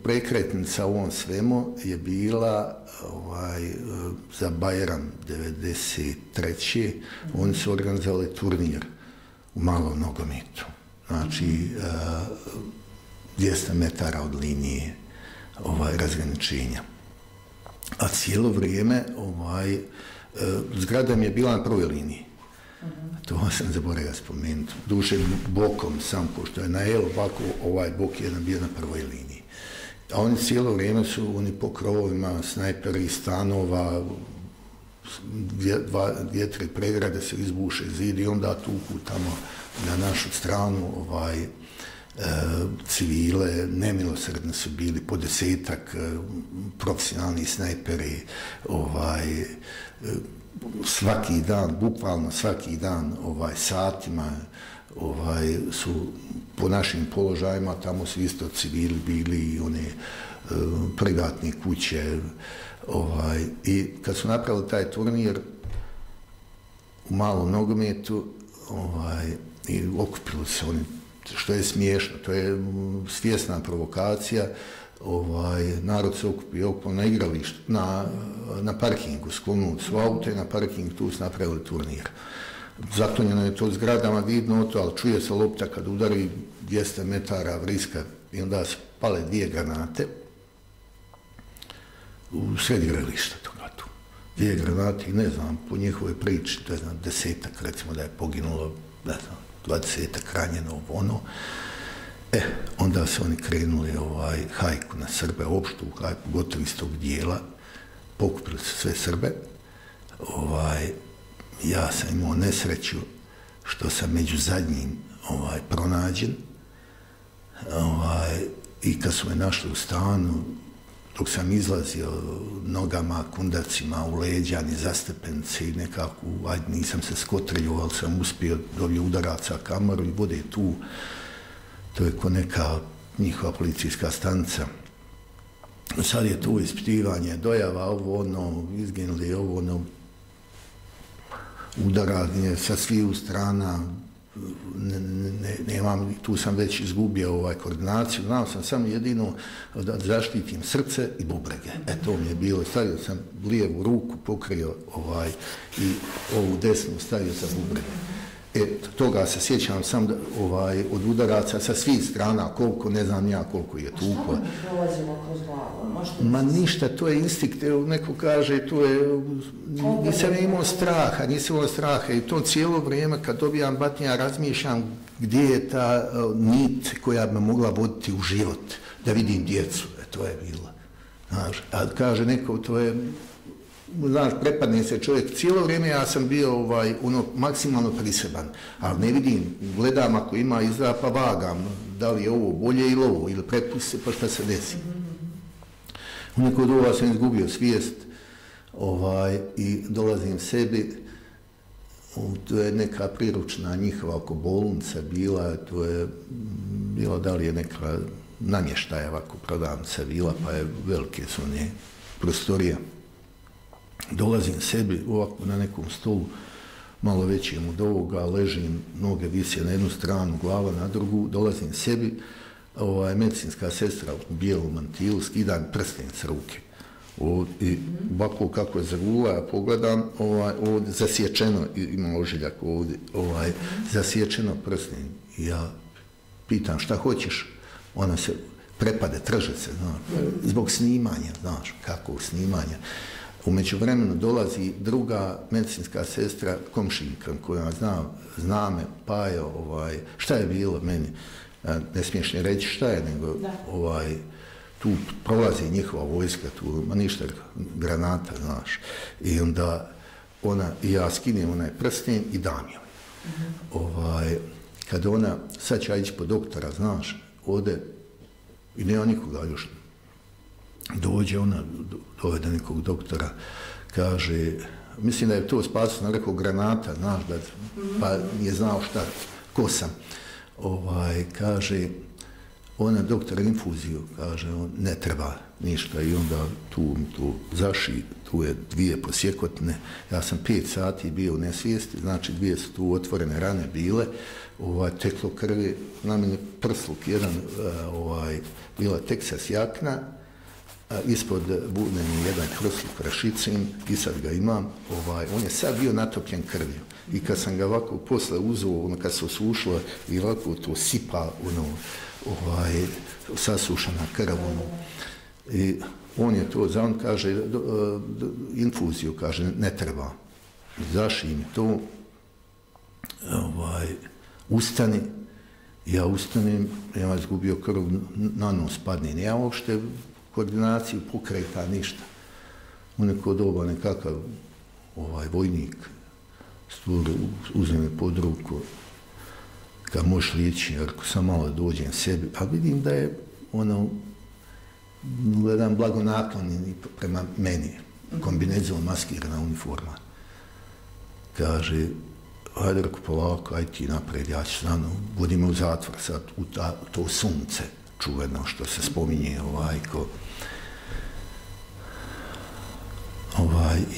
prekretnica u ovom svemu je bila za Bajram 1993. Oni su organizovali turnir u malom nogometu, znači 200 metara od linije razgraničenja. A cijelo vrijeme zgrada mi je bila na prvoj liniji. To sam zaboravio spomenuti. Duše bokom sam, pošto je na L ovako, ovaj bok jedan bio na prvoj liniji. A oni cijelo vrijeme su oni po krovovima, snajperi, stanova, dvije, tri pregrade se izbuše zid i onda tuku tamo na našu stranu civile, nemilosredni su bili, po 10-ak profesionalni snajperi, svaki dan, bukvalno svaki dan, satima su po našim položajima, tamo su isto civili bili i one privatne kuće. I kad su napravili taj turnir u malom nogometu, okupili se oni, što je smiješno, to je svjesna provokacija, narod se okupio na igralištu, na parkingu, sklonuli su aute, na parkingu tu su napravili turnir. Zatonjeno je to zgradama, vidno to, ali čuje se lopta kad udari 200 metara vriska i onda se pale dvije granate u sred igrališta toga tu. Dvije granate i ne znam, po njihovoj priči, ne znam, 10-ak recimo da je poginulo, ne znam, 20-ak ranjeno, ono. E, onda se oni krenuli hajku na Srbe, opštu hajku, gotovo iz tog dijela, pokupili su sve Srbe. Ja sam imao nesreću što sam među zadnjim pronađen i kad su me našli u stanu, dok sam izlazio nogama, kundacima u leđani, zastepence i nekako, ajde nisam se skotrilio, ali sam uspio dobio udaraca kamaru i vode tu. To je ko neka njihova policijska stanica. Sad je to ispitivanje, dojava, ovo, ono, izginuli, ovo, ono, udaranje sa sviju strana, nemam, tu sam već izgubio koordinaciju, znao sam samo jedino da zaštitim srce i bubrege. E to mi je bilo, stavio sam lijevu ruku, pokrio i ovu desnu stavio sa bubrege. Toga se sjećam sam od udaraca sa svih strana, koliko, ne znam ja koliko je tuko. A šta vam je prolazilo kroz glavu? Ma ništa, to je instinkt, neko kaže, to je, nisam imao straha i to cijelo vrijeme kad dobijam batnja razmišljam gdje je ta nit koja bi me mogla voditi u život, da vidim djecu, to je bilo. A kaže neko, to je... Znaš, prepadne se čovjek, cijelo vrijeme ja sam bio maksimalno priseban, ali ne vidim, gledam ako ima izra, pa vagam, da li je ovo bolje ili ovo, ili prepusti se, pa šta se desi. U nekog ova sam izgubio svijest i dolazim sebi, to je neka priručna njihova oko bolnica bila, to je bila da li je neka namještaja ovako prodavnica bila, pa je velike su one prostorije. Dolazim sebi ovako na nekom stolu, malo većem od ovoga, ležim, noge vise na jednu stranu, glava na drugu, dolazim sebi, medicinska sestra u bijelom mantilu, skidam prsten s ruke. i ovako kako je zagula, ja pogledam, ovdje zasječeno, ima ožiljak ovdje, zasječeno prsnim. Ja pitam šta hoćeš, ona se prepade, trže se, zbog snimanja, znaš, kakvog snimanja. Umeđu vremenu dolazi druga medicinska sestra komšinka koja zna me, Pajo, šta je bilo meni, ne smiješ ni reći šta je, nego tu prolazi njihova vojska, tu ništa, granata, znaš. I onda ona, i ja skinem onaj prsten i dam joj. Kada ona, sad će ja ići po doktora, znaš, ode i nema nikoga još. Dođe ona, dovede nekog doktora, kaže, mislim da je to spasno, on rekao granata, znaš, pa nije znao šta, ko sam. Kaže, ona doktor infuziju, kaže, ne treba ništa i onda tu zaši, tu je dvije posjekotne, ja sam 5 sati bio u nesvijesti, znači 2 su tu otvorene rane bile, teklo krvi, na mene prsluk jedan, bila Texas jakna, ispod budem jedan prsluk rašicin i sad ga imam, on je sad bio natopljen krvju i kad sam ga ovako posle uzuo, ono kad se osušilo i ovako to sipa, ono, sasušana krv, i on je to, on kaže, infuziju, kaže, ne treba, zašim to, ustani, ja ustanim, ja sam izgubio krv, na nos padne, ja uopšte koordinaciju pokreta, ništa. U neko doba nekakav vojnik uzme me pod ruku, kad možeš lijeći, jer ako sam malo dođem sebi, a vidim da je, ono, gledam blagonaklon prema meni, kombinezon, maskirana uniforma. Kaže, ajde, reko, polako, ajde ti napred, ja ću znano, vodi me u zatvor sad, u to sunce, čuveno što se spominje,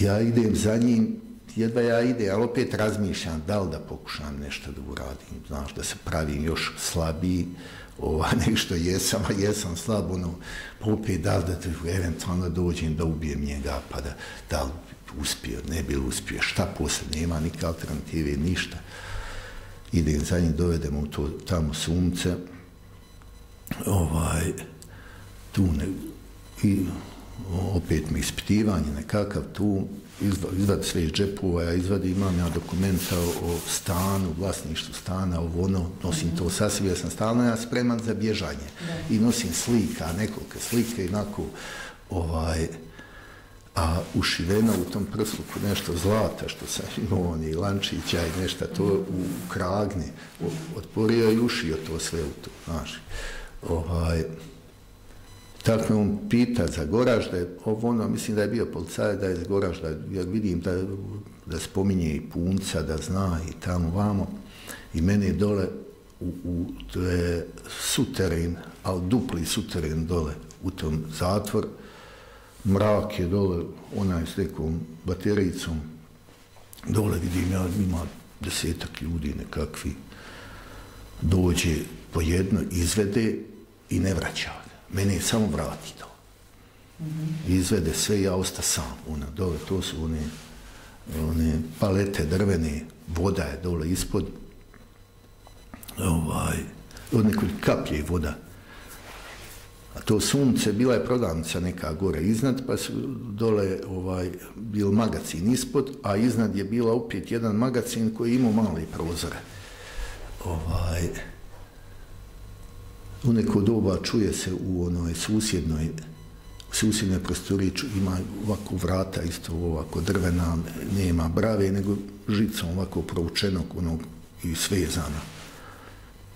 ja idem za njim, jedva ja ide, ali opet razmišljam da li da pokušam nešto da uradim, znaš, da se pravim još slabiji, nešto jesam, a jesam slab, ono, pa opet da li da eventualno dođem da ubijem njega, pa da li uspio, ne bi li uspio, šta poslije, nema nikakve alternative, ništa. Idem za njim, dovedemo u to tamo sunce, tu ne, i opet mi ispitivanje nekakav tu, izvadi sve iz džepova, ja izvadi, imam ja dokumenta o stanu, vlasništvu stana, ono, nosim to sa sebe, ja sam stalno, ja spreman za bježanje. I nosim slika, nekoliko slike, inako, a ušiveno u tom prsluku nešto zlata, što sam imao, on je lančića i nešto to u kragni, otporio i ušio to sve u to, znaš. Tako me on pita za Goražde, mislim da je bio policaj, da je iz Goražda, jer vidim da spominje i punca, da zna i tamo vamo. I meni dole, to je suteren, ali dupli suteren dole u tom zatvor. Mrak je dole, ona je s nekom baterijicom. Dole vidim, ja ima 10-ak ljudi nekakvi. Dođe po jedno, izvede i ne vraća. Mene je samo vrati to. Izvede sve, ja osta sam. Dole, to su one palete drvene, voda je dole ispod. Od nekoj kaplje je voda. A to sunce, bila je prodavnica neka gore iznad, pa su dole bil magazin ispod, a iznad je bila opet jedan magazin koji je imao male prozore. U neko doba čuje se u onoj susjednoj prostoriji, ima ovako vrata, isto ovako drvena, nema brave, nego žicom ovako proučenog i svezana.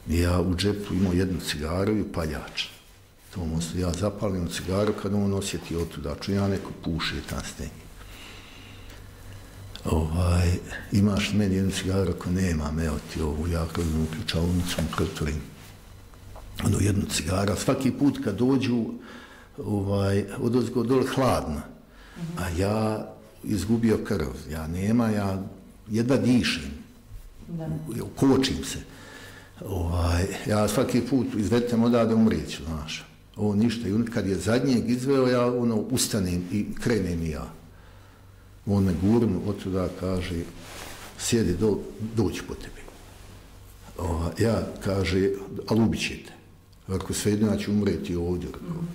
Ja u džepu imao jednu cigaru i paljač. Ja zapalim cigaru kada on osjeti otuda, čujem ja neko puše tam s njim. Imaš meni jednu cigaru, ako nemam, evo ti ovu, ja gledam u ključavnicu, krturim. Jednu cigara, svaki put kad dođu odozgo dole hladna, a ja izgubio krv, ja nema, ja jedva dišem, kočim se, ja svaki put izvedem odade umriću, znaš, ovo ništa. I kad je zadnjeg izveo, ja ono ustanem i krenem i ja. On me gurnu, otuda kaže, sjedi dol, dođi po tebi. Ja, kaže, ali ubit ćete. Ako sve jedina ću umreti ovdje,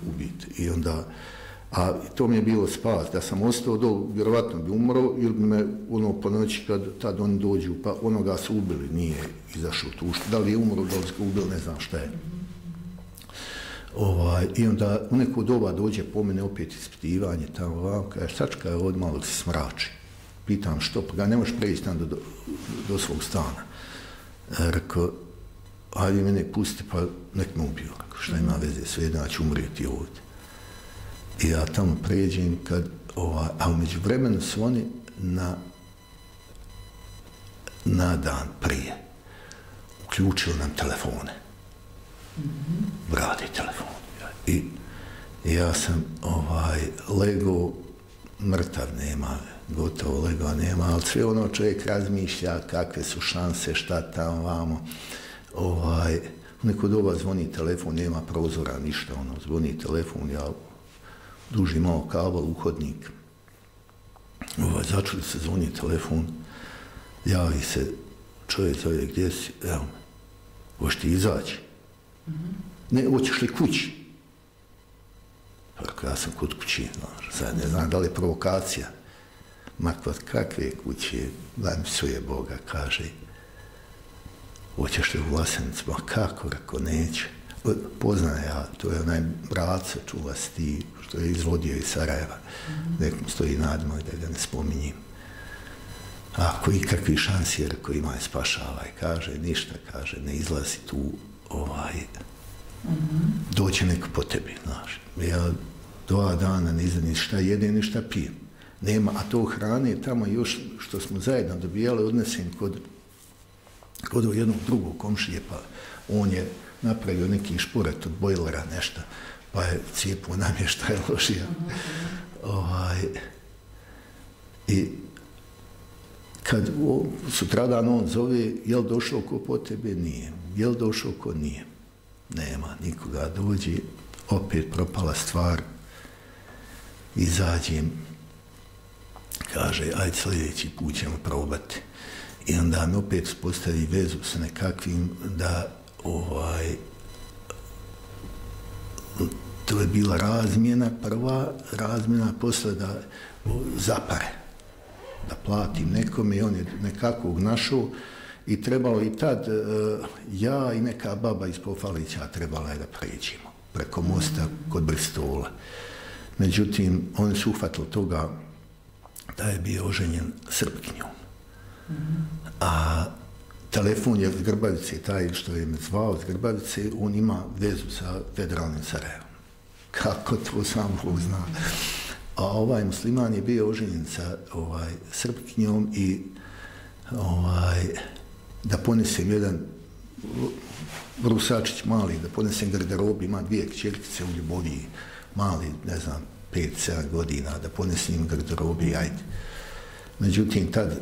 ubiti. I onda, a to mi je bilo spas, da sam ostao dol, vjerovatno bi umro, ili bi me ono po noći kad tad oni dođu, pa onoga su ubili, nije izašao tu. Da li je umro, da li su ubili, ne znam šta je. I onda u neko doba dođe po mene opet ispitivanje tamo vam, kaže, sačka je odmah, ali se smrači. Pitam što, pa ga ne možeš preći tam do svog stana. Rekao, ajde mene pusti, pa nek me ubiju. Rekao, šta ima veze, sve jedna ću umrijeti ovdje. I ja tamo pređem, a umeđu vremenu su oni na dan prije uključili nam telefone. Vrade telefon. I ja sam lego mrtav, nema, gotovo lego nema, ali sve ono čovjek razmišlja kakve su šanse, šta tamo, vamo. U neko doba zvoni telefon, nema prozora, ništa, ono, zvoni telefon, ja duži malo kabel, uhodnik. Začeli se zvoni telefon, javi se, čovjek zove, gdje si, evo me, hoš ti izaći? Ne, hoćeš li kući? Ja sam kod kući, sad ne znam da li je provokacija. Makva, kakve kuće, daj mi suje Boga, kaže. Hoćeš li u Vlasenicu? Ma kako, rekao, neće. Poznaje ja, to je onaj brat, čuva se ti, što je izvodio iz Sarajeva. Nekom stoji nadmoj da ga ne spominjim. Ako ikakvi šansi, rekao, imaj, spašavaj, kaže, ništa, kaže, ne izlazi tu. Doće neko po tebi, znaš. Ja dva dana ne znam ni šta jedem, ni šta pijem. Nema, a to hrane je tamo još što smo zajedno dobijali, odnesem kod jednog drugog komšije, pa on je napravio neki šporet od bojlera, nešto, pa je cijepo namještaj ložio. I kad sutradan on zove, je li došao ko po tebe? Nije. Je li došao ko? Nije. Nema nikoga, dođe, opet propala stvar, izađem, kaže, ajde sljedeći put ćemo probati. I onda mi opet postavi vezu sa nekakvim da, to je bila razmjena, prva razmjena, posle da zapare, da platim nekome i on je nekakvog našao. I trebalo i tad, ja i neka baba iz Pofalića trebala je da pređemo preko mosta kod Bristola. Međutim, oni su uhvatili toga da je bio oženjen Srpkinjom. A telefon je iz Grbavice, taj što je me zvao iz Grbavice, on ima vezu sa federalnim Sarajevom. Kako to sam Bog zna. A ovaj musliman je bio oženjen sa Srpkinjom i da ponesem jedan rusačić mali, da ponesem garderob, ima dvije kćerkice u Ljuboviji, mali, ne znam, 5-7 godina, da ponesem garderob i ajde. Međutim, tad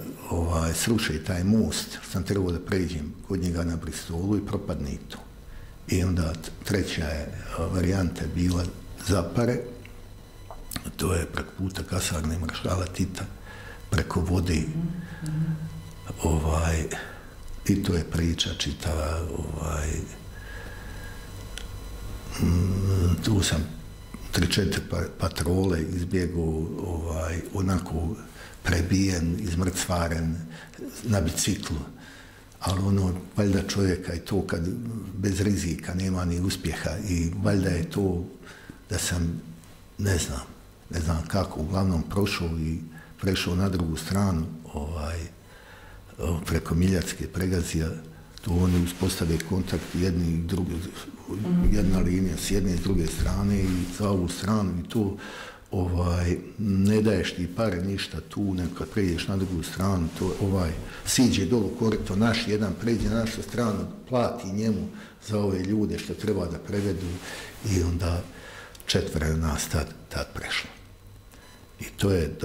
srušaj taj most, sam trebao da pređem kod njega na Bristolu i propadne to. I onda treća varijanta je bila zapare, to je preko puta kasarne maršala Tita, preko vode, i to je priča čitava, tu sam 3-4 patrole izbjegao, onako prebijen, izmrcvaren, na biciklu, ali ono, valjda čovjeka je to kad bez rizika nema ni uspjeha i valjda je to da sam, ne znam kako, uglavnom prošao i prešao na drugu stranu, preko Miljacke, Pregazija, tu oni uspostave kontakt jedna linija s jedne i s druge strane i za ovu stranu i tu ne daješ ti pare ništa tu, nekad pređeš na drugu stranu, to siđe dolo korito, naš jedan pređe na našu stranu, plati njemu za ove ljude što treba da prevedu i onda četvore nas tad prešlo. I to je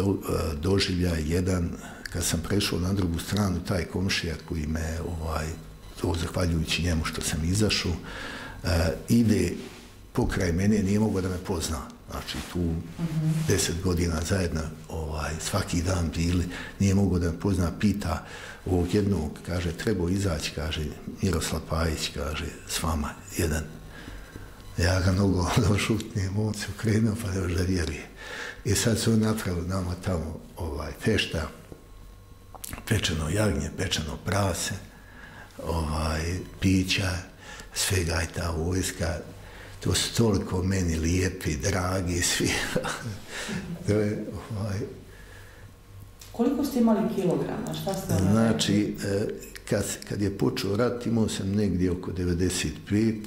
doživljaj jedan. Kad sam prešao na drugu stranu, taj komšija koji me, to zahvaljujući njemu što sam izašao, ide pokraj mene nije mogao da me pozna. Znači, tu 10 godina zajedno, svaki dan bili, nije mogao da me pozna, pita ovog jednog, kaže, trebao izaći, kaže, Miroslav Pajić, kaže, s vama, jedan. Ja ga mnogo šutnijem, on se ukrenuo, pa još da vjeruje. I sad su napravili nama tamo fešta, pečeno jagnje, pečeno prase, pića, svega i ta vojska. To su toliko meni lijepi, dragi, svi. Koliko ste imali kilograma? Znači, kad je počeo rat, imao sam negdje oko 95,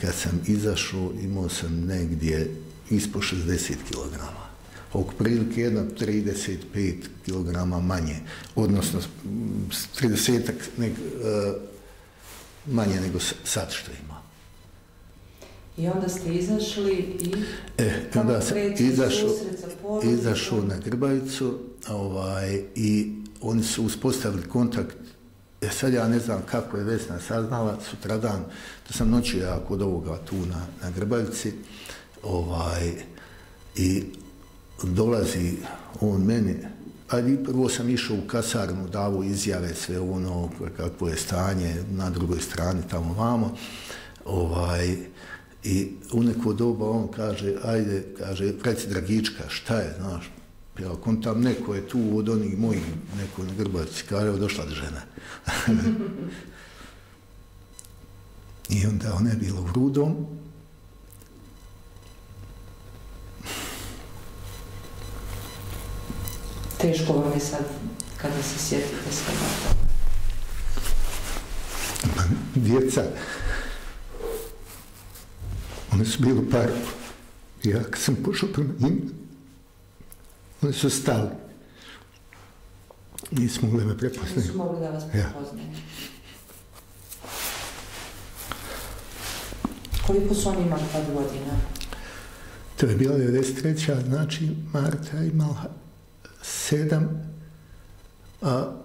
kad sam izašao, imao sam negdje ispod 60 kilograma. Oko prilike jedno 35 kilograma manje, odnosno 30-ak manje nego sad što ima. I onda ste izašli i... Onda sam izašao na Grbavicu i oni su uspostavili kontakt. Sad ja ne znam kako je Vesna saznala, sutradan, to sam noćio ja kod ovoga tu na Grbavici, i dolazi on meni, ali prvo sam išao u kasarnu, davo izjave, sve ono kako je stanje, na drugoj strani, tamo vamo, i u neko doba on kaže, ajde, kaže, reci Dragička, šta je, znaš, on tam neko je tu od onih mojih, neko na Grbavici, kaže, evo došla žena. I onda ona je bila u Rudom. Teško vam je sad, kada se sjetite svega toga? Pa, djeca, one su bilo par, ja kad sam pošao prema njima, one su stali. Nisu mogli me prepoznati. Nisu mogli da vas prepoznaju. Koliko su oni imali tad godina? To je bila 93. Znači, Marta je imala 7, a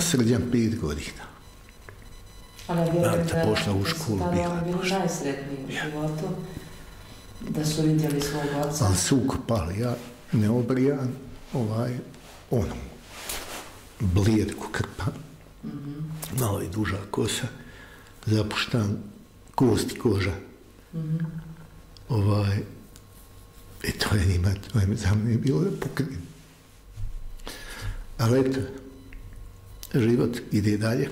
Srđan 5 godina. Marta pošla u školu, bila je pošla. Najsretniji u životu, da su vidjeli svog oca. Ali su ukopali, ja neobrijan, ono, blijed ko krpa, malo je duža kosa, zapuštan, kost i koža. I to je njima, to je za mene bilo da pokrijem. Ali eto, život ide dalje.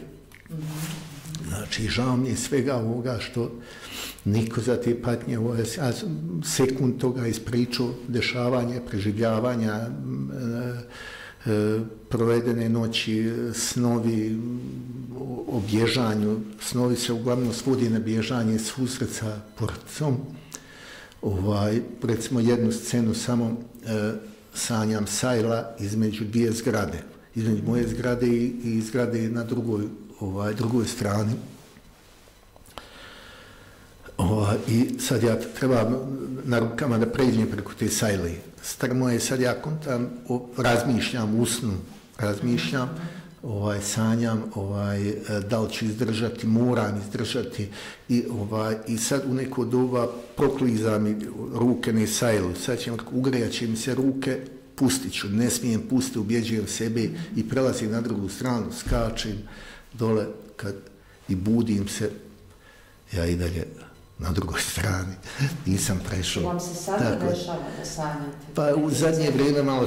Znači, žao mi je svega ovoga što niko za te patnje, ja sam sekund toga ispričao, dešavanje, preživljavanja, provedene noći, snovi o bježanju. Snovi se uglavnom svodi na bježanje susret sa porodicom. Recimo jednu scenu samo sanjam sajla između dvije zgrade, između moje zgrade i zgrade na drugoj strani. I sad ja trebam na rukama da pređem preko te sajle. Strmo je sad ja kontam, razmišljam u snu, razmišljam, sanjam, da li ću izdržati, moram izdržati i sad u neko doba prokliza mi ruke na sajlu, sad ćem, ugrejat će mi se ruke, pustit ću, ne smijem pustiti, ubjeđujem sebe i prelazim na drugu stranu, skačem dole i budim se, ja i dalje na drugoj strani, nisam prešao. Vam se sada dešava da sanjate? Pa u zadnje vrijeme malo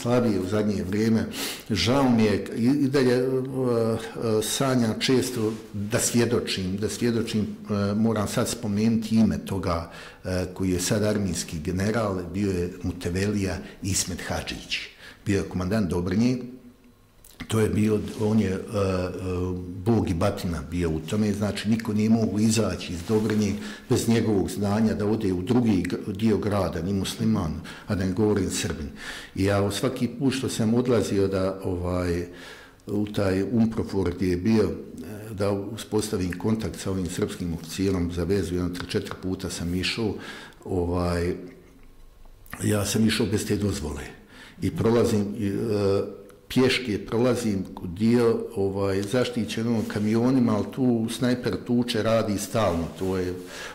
slabije u zadnje vrijeme. Žao mi je, i dalje sanjam često da svjedočim, moram sad spomenuti ime toga koji je sad armijski general, bio je Mutevelija Ismet Hadžić, bio je komandant Dobrinje. To je bio, on je bog i batina bio u tome, znači niko nije mogu izaći iz Dobrinje bez njegovog znanja da ode u drugi dio grada, ni musliman, a da ne govorim Srbin. I ja svaki put što sam odlazio da u taj Umprofor gdje je bio, da uspostavim kontakt sa ovim srpskim oficijelom za vezu, jedno 3-4 puta sam išao, ja sam išao bez te dozvole i prolazim pješke prolazim dio zaštićenom kamionima, ali tu snajper tuče radi stalno.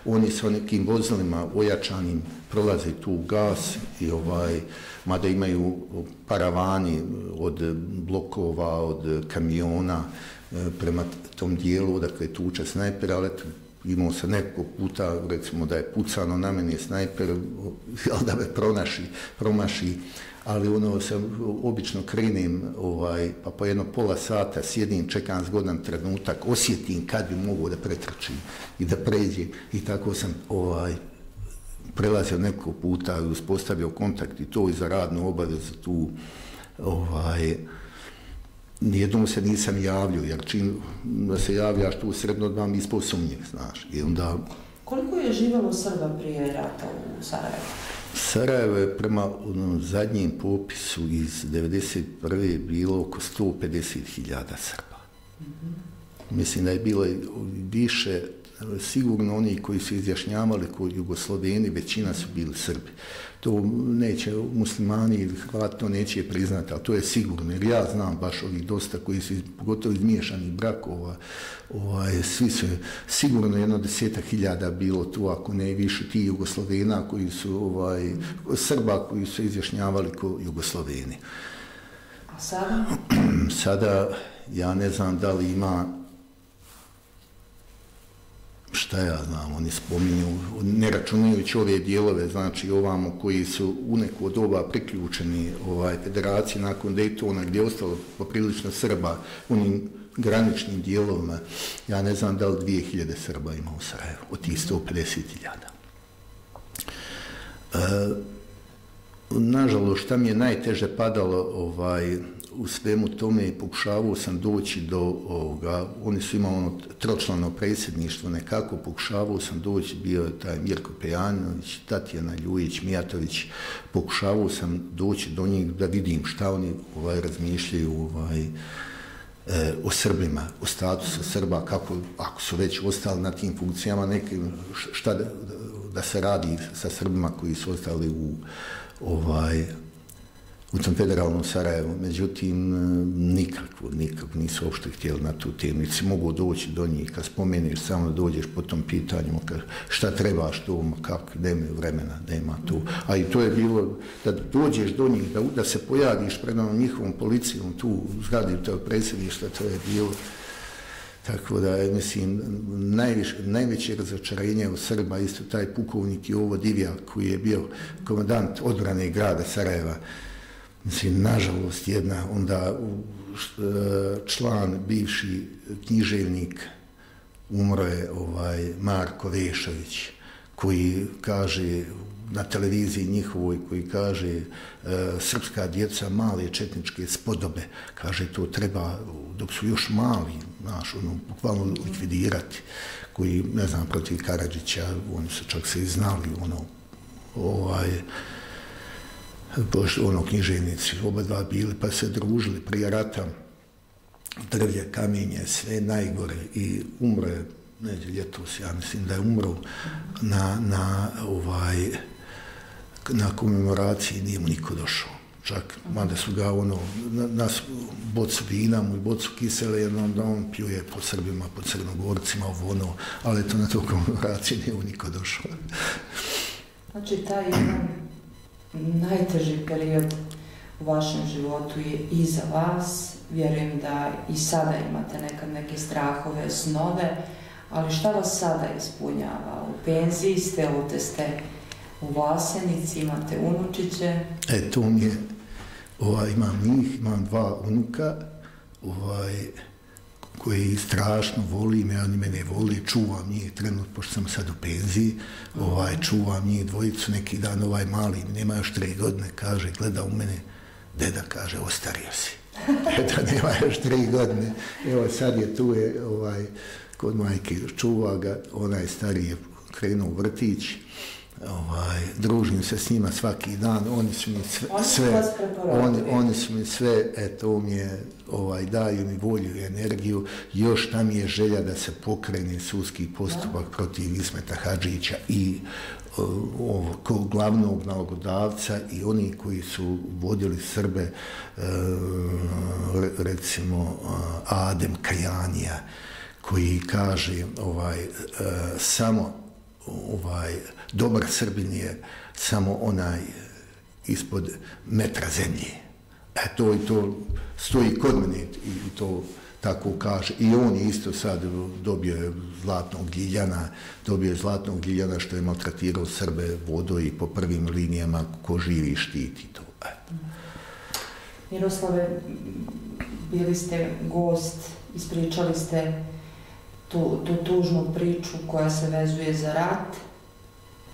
Oni sa nekim vozilima ojačanim prolaze tu gas, mada imaju paravani od blokova, od kamiona prema tom dijelu, odakle tuče snajper, ali imao sam neko puta, recimo da je pucano na mene snajper, ali da me promaši, ali ono sam obično krenim, pa po jedno pola sata sjedim, čekam zgodan trenutak, osjetim kad bi mogo da pretrčim i da pređem i tako sam prelazio neko puta, uspostavio kontakt i to i za radnu obavezu tu nijednom se nisam javljio, jer čim da se javljaš tu sredno od vam ispod sumnje, znaš. Koliko je živalo Srba prije rata u Sarajevu? Sarajevo je prema zadnjem popisu iz 1991. bilo oko 150.000 Srba. Mislim da je bilo više, sigurno oni koji su izjašnjavali kod Jugosloveni, većina su bili Srbi. To neće muslimani ili Hrvati to neće priznati, ali to je sigurno, jer ja znam baš ovih dosta koji su pogotovo izmiješanih brakova, svi su sigurno 10.000 bilo tu, ako ne više, ti Jugoslovena koji su, Srba koji su izjašnjavali kod Jugosloveni. A sada? Sada ja ne znam da li ima, šta ja znam, oni spominju, ne računajući ove dijelove, znači ovamo koji su u neko od ova priključeni federaciji nakon Dejtona, gdje je ostalo poprilično Srba u onim graničnim dijelovima, ja ne znam da li 2000 Srba ima u Sarajevu, od tih 150.000. Nažalost, šta mi je najteže padalo u svemu tome, pokušavao sam doći do ovoga, oni su imali ono tročlano predsjedništvo nekako, pokušavao sam doći, bio je taj Mirko Pejanović, Tatjana Ljujić-Mijatović, pokušavao sam doći do njih da vidim šta oni razmišljaju o Srbima, o statusu Srba, kako, ako su već ostali na tim funkcijama, neke, šta da se radi sa Srbima koji su ostali u tom federalnom Sarajevu, međutim, nikakvo, nisu uopšte htjeli na tu temu, niti si mogu doći do njih, kad spomeniš, samo dođeš po tom pitanju, šta trebaš to, kako, nemaju vremena, nema to, a i to je bilo, da dođeš do njih, da se pojaviš pred njihovom policijom, tu zgradi tog predsjedništva, to je bilo, tako da, mislim, najveće razočarenje u Srba, isto taj pukovnik Jovan Divjak, koji je bio komandant odbrane grada Sarajeva, mislim, nažalost, jedna onda član, bivši književnik, umro je Marko Rešović, koji kaže na televiziji njihovoj, koji kaže srpska djeca male četničke spodobe, kaže to treba dok su još mali, znaš, ono, bukvalno likvidirati, koji, ne znam, protiv Karadžića, oni su čak se i znali, ono, književnici, oba dva bili, pa se družili prije rata, drvlje, kamenje, sve najgore i umro je, neđe ljetos, ja mislim da je umro na komemoraciji, nije mu niko došao, čak, mada su ga ono, nas bocu vina mu i bocu kisele, jednom da on pljuje po Srbima, po Crnogorcima, ovo ono, ali to na to komemoraciji nije mu niko došao. Znači, taj najteži period u vašem životu je iza vas. Vjerujem da i sada imate nekad neke strahove, snove, ali šta vas sada ispunjava? U penziji ste, ovdje ste u Vlasenici, imate unučiće. E, to mi je, imam njih, imam dva unuka, koji strašno volim, ja ni mene voli, čuvam njih trenutno, pošto sam sad u penziji, čuvam njih dvojicu, neki dan mali, nema još 3 godine, kaže, gleda u mene, deda kaže, ostario si. Deda nema još 3 godine, evo sad je tu, kod majke čuva ga, onaj stariji je krenuo u vrtić, družim se s njima svaki dan, oni su mi sve, eto, mi je, daju mi volju i energiju, još tam je želja da se pokrene sudski postupak protiv Ismeta Hadžića i glavnog nalogodavca i oni koji su vodili Srbe, recimo Adem Kajanija, koji kaže samo dobar Srbin je samo onaj ispod metra zemlje. E to i to stoji kod mene i to tako kaže. I on je isto sad dobio zlatnog giljana, što je maltretirao Srbe vodom i po prvim linijama ko živi štiti to. Miroslave, bili ste gost, ispričali ste tu tužnu priču koja se vezuje za rat.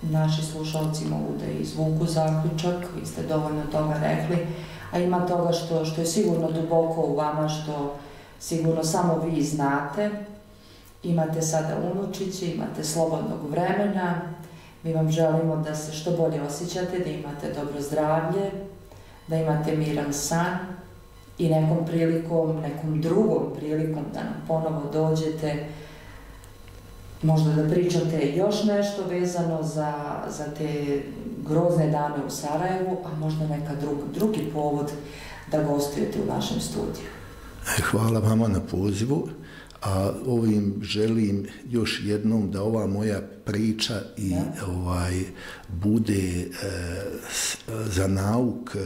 Naši slušalci mogu da izvuku zaključak, vi ste dovoljno toga rekli, a ima toga što je sigurno duboko u vama, što sigurno samo vi znate. Imate sada unučiće, imate slobodnog vremena, mi vam želimo da se što bolje osjećate, da imate dobro zdravlje, da imate miran san i nekom prilikom, nekom drugom prilikom da nam ponovo dođete, možda da pričate još nešto vezano za te grozne dane u Sarajevu, a možda neka drugi povod da gostujete u našem studiju. Hvala vama na pozivu, a ovim želim još jednom da ova moja priča i bude za nauk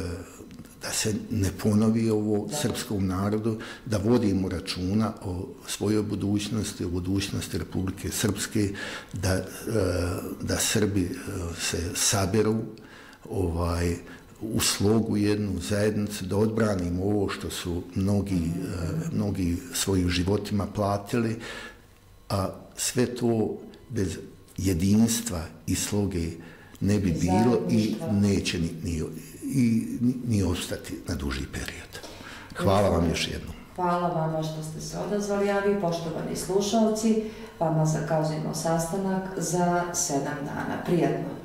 da se ne ponovi ovo srpskom narodu, da vodimo računa o svojoj budućnosti, o budućnosti Republike Srpske, da Srbi se saberu u slogu jednu zajednicu, da odbranimo ovo što su mnogi svojim životima platili, a sve to bez jedinstva i sloge ne bi bilo i neće ni ostati na duži period. Hvala vam još jednom. Hvala vama što ste se odazvali, a vi, poštovani slušalci, vama zakazujemo sastanak za 7 dana. Prijatno!